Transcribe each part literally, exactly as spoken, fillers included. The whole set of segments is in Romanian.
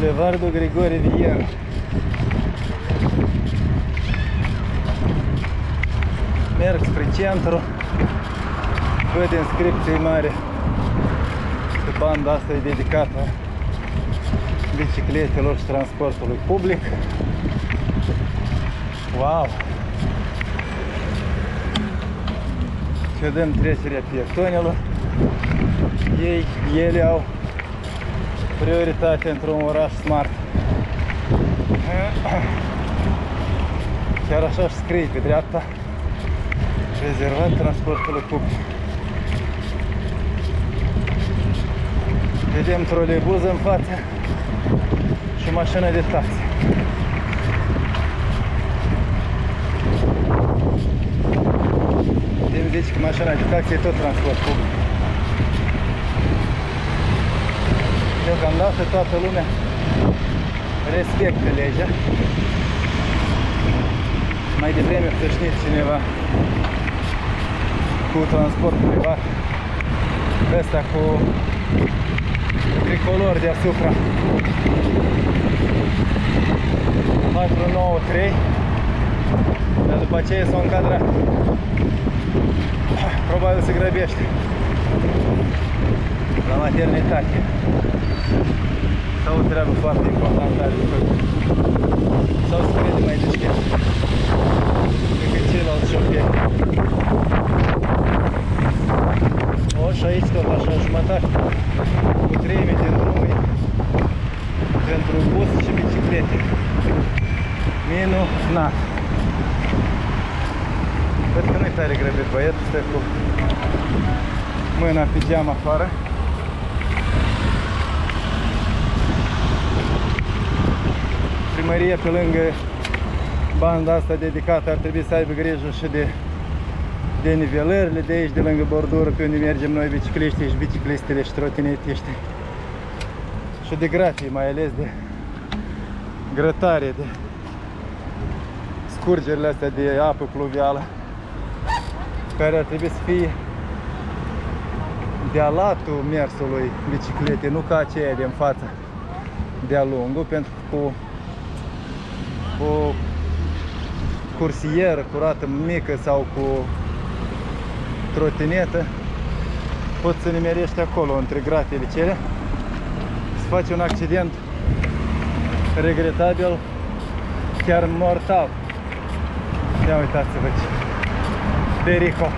Bulevardul Grigore Vieru. Merg spre centru. Văd inscripții mari. Că banda asta e dedicată bicicletelor și transportului public. Wow! Și dăm trecerea pietonilor. Ei, ele au prioritate într-un oraș smart. Chiar așa își scrie pe dreapta. Rezervat transportul public. Vedem troleibuz în față și o mașină de taxi. Putem zice că mașina de taxi e tot transport public. Deocamdată toată lumea respectă legea. Mai devreme să știți cineva cu transport privat, ăsta cu tricolor deasupra, patru nouă trei, dar după aceea s-au încadrat. Probabil se grăbește la maternitate sau o treabă foarte importantă a lucrurilor sau se crede mai deștept decât ceilalți șoferi. O, și aici tot așa jumătate cu treime din drumuri pentru bus și biciclete. Minunat! Văd că nu-i tare grăbit băiatul, stă cu mâna pe geam afară. Primăria, pe lângă banda asta dedicată, ar trebui să aibă grijă și de, de nivelările de aici, de lângă bordură, pe unde mergem noi bicicliștii și biciclistele și trotinetiștii. Și de gratii, mai ales de grătare, de scurgerile astea de apă pluvială, care ar trebui să fie de-a latul mersului biciclete, nu ca aceea de-n față, de-a lungul, pentru că cu cu cursieră curată mică sau cu trotinetă poți să nimerești acolo, între gratele cele, să faci un accident regretabil, chiar mortal. Ia uitați-vă ce pericol!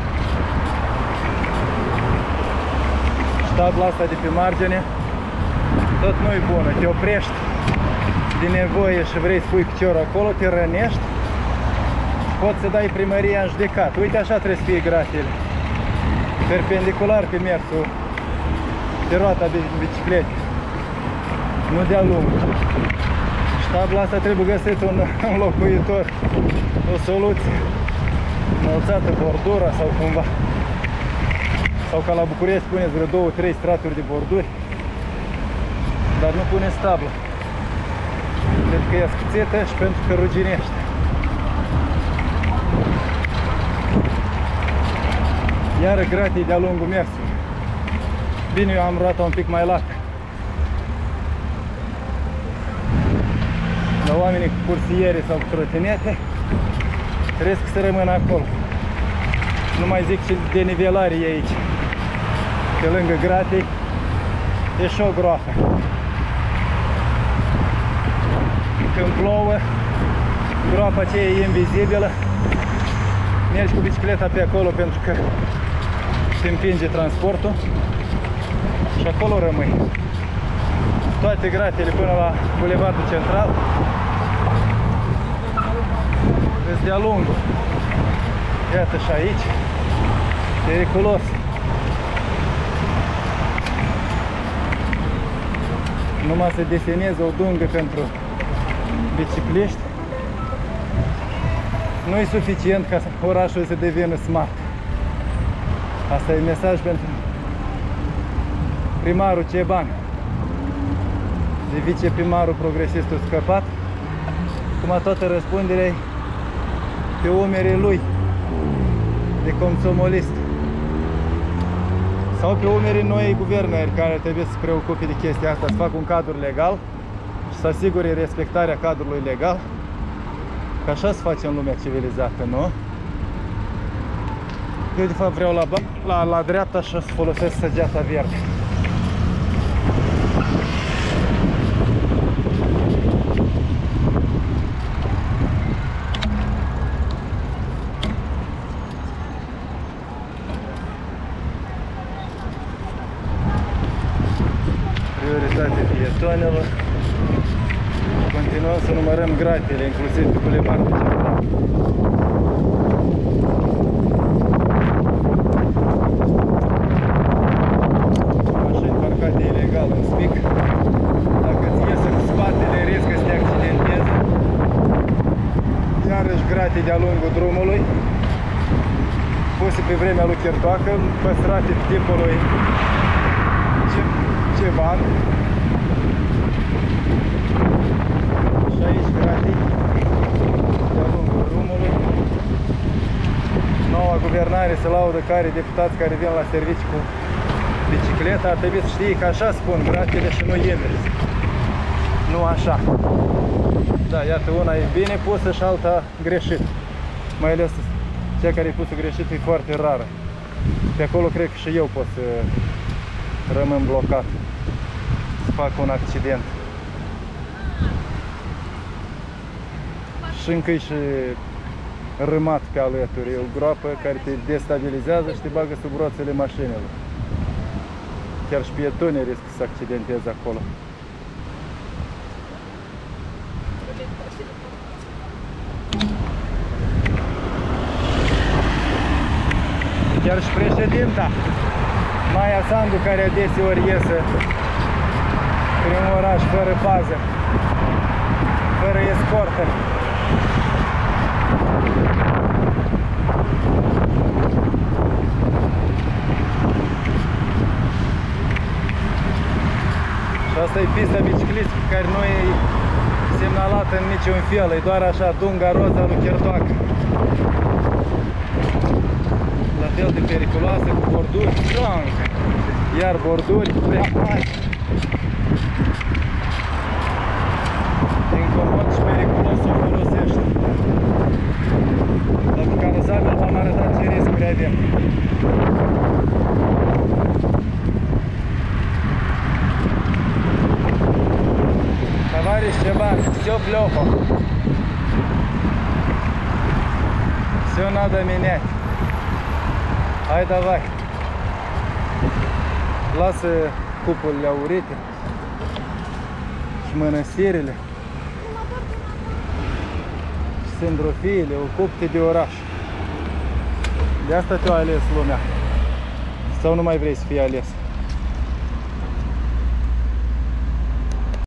Ștabla asta de pe margine tot nu-i bună, te oprești de nevoie și vrei să pui piciorul acolo, te rănești, poți să dai primăria în judecat. Uite așa trebuie să fie gratele. Perpendicular pe mersul, pe roata bicicletei. Nu de-a lungul. Ștabla asta trebuie găsit un înlocuitor, o soluție. Înălțată bordura sau cumva. Sau ca la București puneți vreo două, trei straturi de borduri. Dar nu puneți ștabla. Pentru că e ascuțită și pentru că ruginește. Iară gratii de-a lungul mersului. Bine, eu am roata un pic mai lată. Dar oamenii cu cursiere sau cu trotinete trebuie să rămână acolo. Nu mai zic și de nivelare aici. Pe lângă gratii e și o groapă. Când plouă, groapa aceea e invizibilă, mergi cu bicicleta pe acolo pentru că se împinge transportul și acolo rămâi. Toate gratele până la Bulevardul Central sunt de-a lungul. Iată și aici, periculos. Numai să deseneze o dungă pentru bicicliști, nu e suficient ca orașul să devină smart. Asta e mesaj pentru primarul Ceban, de viceprimarul progresistul scăpat. Acum toată răspunderea e pe umerii lui de comsomolist sau pe umerii noii guvernări, care trebuie să se preocupe de chestia asta, să facă un cadru legal. să asigure respectarea cadrului legal, că așa se face în lumea civilizată, nu? Eu de fapt vreau la, la, la dreapta așa să folosesc săgeata verde. Prioritate pietonelor. Continuăm să numărăm grapele, inclusiv pe bulevardul de-a lungul drumului, puse pe vremea lui Chertoacă, păstrate pe timpul lui Ceban. Și aici gratii de-a lungul drumului. Noua guvernare se laudă că are deputați care vin la servici cu bicicleta. Ar trebui să știi că așa spun gratile și nu invers. Nu așa. Da, iată, una e bine pusă și alta greșit. Mai ales cea care e pusă greșit e foarte rară. Pe acolo cred că și eu pot să rămân blocat, să fac un accident. Și încă e și râmat pe alături. E o groapă care te destabilizează și te bagă sub roțele mașinilor. Chiar și pietonii riscă să accidenteze acolo. Chiar și președinta Maia Sandu, care adeseori iese prin oraș fără pază, fără escortă. Și asta e pista biciclistă pe care nu e semnalată în niciun fel, e doar așa dunga roza lui Chertoacă. Fel de periculoase, cu borduri stronge, iar borduri prea mari. Incomod și periculos o folosește. Dacă canozabil v-am arătat ce riscuri avem. Tavaris Ceban, все плохо. Все надо менять. Hai, davai! Lasă cupurile aurite și mănăstirile și sândrofiile, ocupte de oraș. De asta te-a ales lumea. Sau nu mai vrei să fii ales?